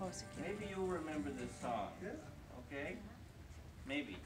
Horsekill. Maybe you'll remember this song. Yeah. Okay? Maybe.